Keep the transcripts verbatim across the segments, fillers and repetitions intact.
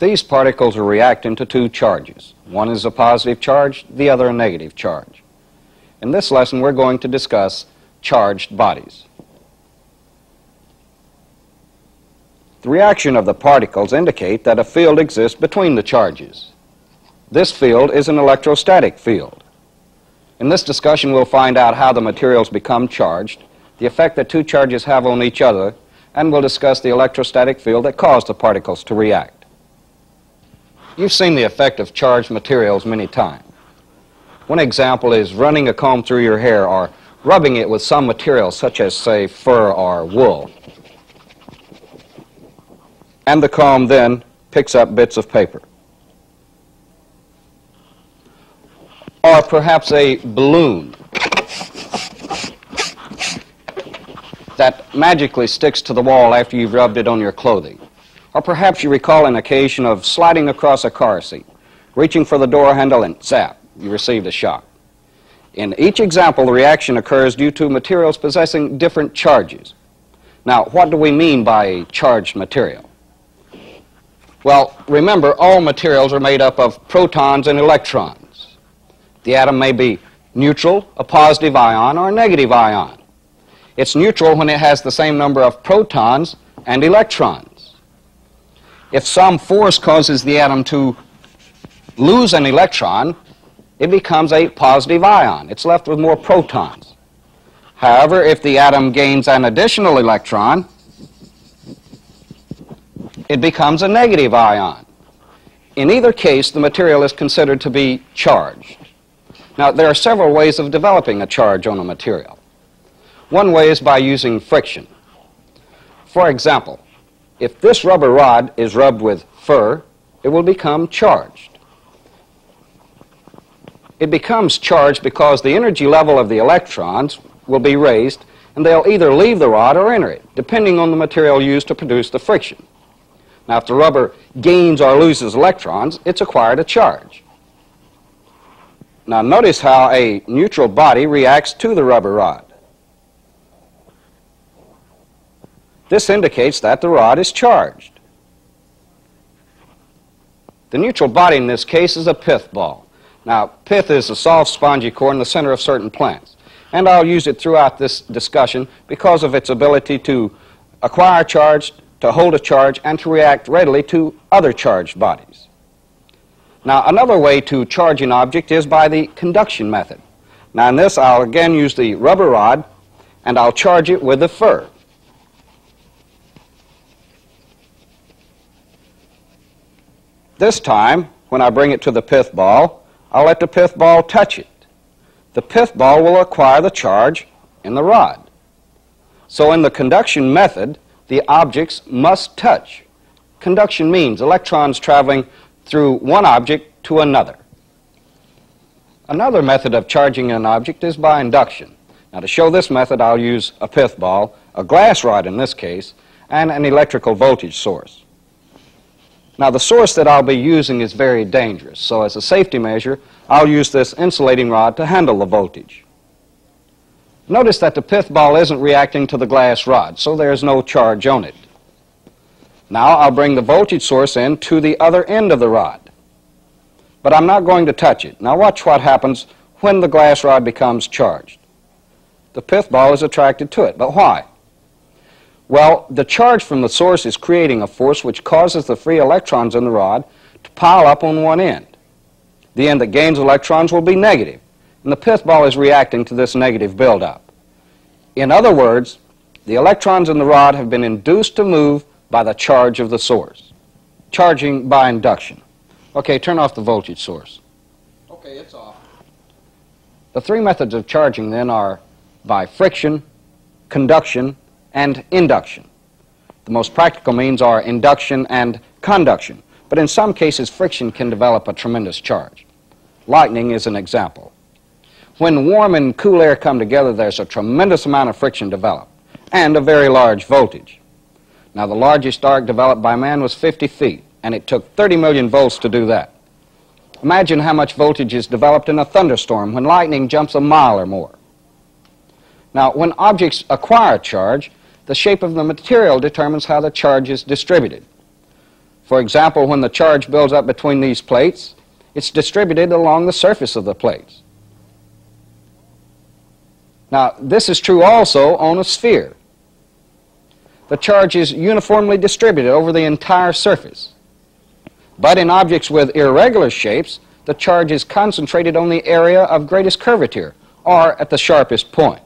These particles are reacting to two charges. One is a positive charge, the other a negative charge. In this lesson, we're going to discuss charged bodies. The reaction of the particles indicate that a field exists between the charges. This field is an electrostatic field. In this discussion, we'll find out how the materials become charged, the effect that two charges have on each other, and we'll discuss the electrostatic field that caused the particles to react. You've seen the effect of charged materials many times. One example is running a comb through your hair or rubbing it with some material such as, say, fur or wool. And the comb then picks up bits of paper. Or perhaps a balloon that magically sticks to the wall after you've rubbed it on your clothing. Or perhaps you recall an occasion of sliding across a car seat, reaching for the door handle and zap, you received a shock. In each example, the reaction occurs due to materials possessing different charges. Now, what do we mean by a charged material? Well, remember, all materials are made up of protons and electrons. The atom may be neutral, a positive ion, or a negative ion. It's neutral when it has the same number of protons and electrons. If some force causes the atom to lose an electron, it becomes a positive ion. It's left with more protons. However, if the atom gains an additional electron, it becomes a negative ion. In either case, the material is considered to be charged. Now, there are several ways of developing a charge on a material. One way is by using friction. For example, if this rubber rod is rubbed with fur, it will become charged. It becomes charged because the energy level of the electrons will be raised, and they'll either leave the rod or enter it, depending on the material used to produce the friction. Now, if the rubber gains or loses electrons, it's acquired a charge. Now, notice how a neutral body reacts to the rubber rod. This indicates that the rod is charged. The neutral body in this case is a pith ball. Now, pith is a soft, spongy core in the center of certain plants. And I'll use it throughout this discussion because of its ability to acquire charge, to hold a charge, and to react readily to other charged bodies. Now, another way to charge an object is by the conduction method. Now, in this, I'll again use the rubber rod, and I'll charge it with the fur. This time, when I bring it to the pith ball, I'll let the pith ball touch it. The pith ball will acquire the charge in the rod. So, in the conduction method, the objects must touch. Conduction means electrons traveling through one object to another. Another method of charging an object is by induction. Now, to show this method, I'll use a pith ball, a glass rod in this case, and an electrical voltage source. Now, the source that I'll be using is very dangerous, so as a safety measure, I'll use this insulating rod to handle the voltage. Notice that the pith ball isn't reacting to the glass rod, so there's no charge on it. Now, I'll bring the voltage source in to the other end of the rod. But I'm not going to touch it. Now, watch what happens when the glass rod becomes charged. The pith ball is attracted to it. But why? Well, the charge from the source is creating a force which causes the free electrons in the rod to pile up on one end. The end that gains electrons will be negative, and the pith ball is reacting to this negative buildup. In other words, the electrons in the rod have been induced to move by the charge of the source. Charging by induction. Okay, turn off the voltage source. Okay, it's off. The three methods of charging then are by friction, conduction, and induction. The most practical means are induction and conduction, but in some cases friction can develop a tremendous charge. Lightning is an example. When warm and cool air come together, there's a tremendous amount of friction developed, and a very large voltage. Now, the largest arc developed by man was fifty feet, and it took thirty million volts to do that. Imagine how much voltage is developed in a thunderstorm when lightning jumps a mile or more. Now, when objects acquire charge, the shape of the material determines how the charge is distributed. For example, when the charge builds up between these plates, it's distributed along the surface of the plates. Now, this is true also on a sphere. The charge is uniformly distributed over the entire surface. But in objects with irregular shapes, the charge is concentrated on the area of greatest curvature, or at the sharpest point.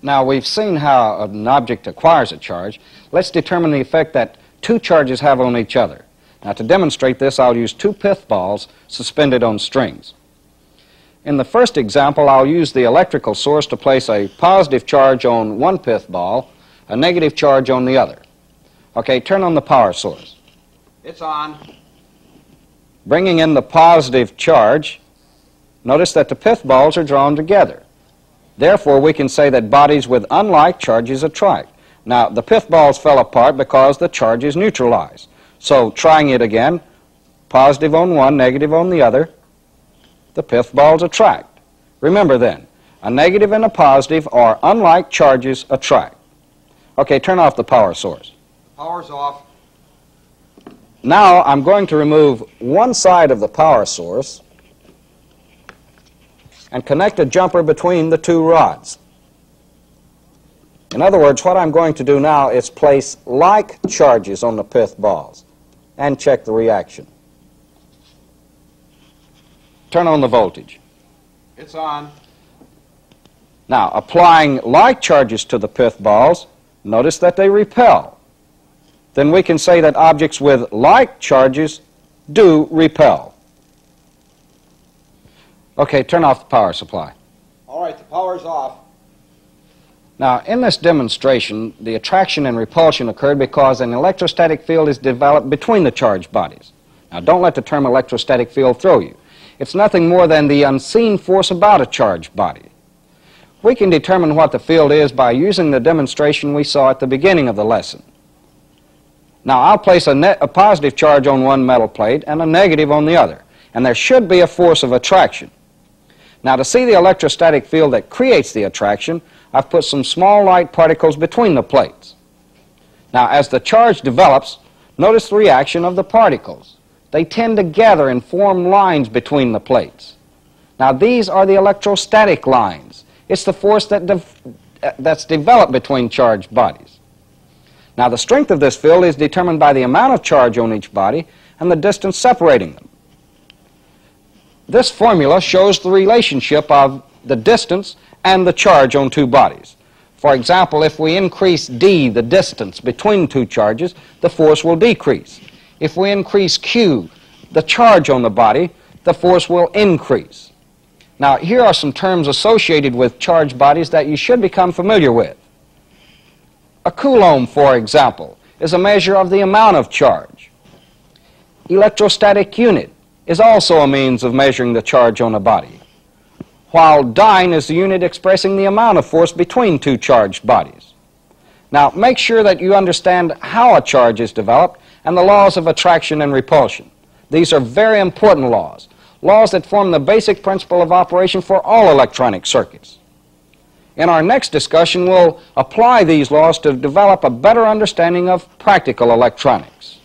Now, we've seen how an object acquires a charge. Let's determine the effect that two charges have on each other. Now, to demonstrate this, I'll use two pith balls suspended on strings. In the first example, I'll use the electrical source to place a positive charge on one pith ball, a negative charge on the other. Okay, turn on the power source. It's on. Bringing in the positive charge, notice that the pith balls are drawn together. Therefore, we can say that bodies with unlike charges attract. Now, the pith balls fell apart because the charge is neutralized. So, trying it again, positive on one, negative on the other, the pith balls attract. Remember then, a negative and a positive or unlike charges attract. Okay, turn off the power source. The power's off. Now, I'm going to remove one side of the power source and connect a jumper between the two rods. In other words, what I'm going to do now is place like charges on the pith balls and check the reaction. Turn on the voltage. It's on. Now, applying like charges to the pith balls, notice that they repel. Then we can say that objects with like charges do repel. Okay, turn off the power supply. All right, the power's off. Now, in this demonstration, the attraction and repulsion occurred because an electrostatic field is developed between the charged bodies. Now, don't let the term electrostatic field throw you. It's nothing more than the unseen force about a charged body. We can determine what the field is by using the demonstration we saw at the beginning of the lesson. Now, I'll place a, net, a positive charge on one metal plate and a negative on the other, and there should be a force of attraction. Now, to see the electrostatic field that creates the attraction, I've put some small light particles between the plates. Now, as the charge develops, notice the reaction of the particles. They tend to gather and form lines between the plates. Now, these are the electrostatic lines. It's the force that de- that's developed between charged bodies. Now, the strength of this field is determined by the amount of charge on each body and the distance separating them. This formula shows the relationship of the distance and the charge on two bodies. For example, if we increase D, the distance between two charges, the force will decrease. If we increase Q, the charge on the body, the force will increase. Now, here are some terms associated with charged bodies that you should become familiar with. A Coulomb, for example, is a measure of the amount of charge. Electrostatic unit is also a means of measuring the charge on a body, while dyne is the unit expressing the amount of force between two charged bodies. Now, make sure that you understand how a charge is developed and the laws of attraction and repulsion. These are very important laws, laws that form the basic principle of operation for all electronic circuits. In our next discussion, we'll apply these laws to develop a better understanding of practical electronics.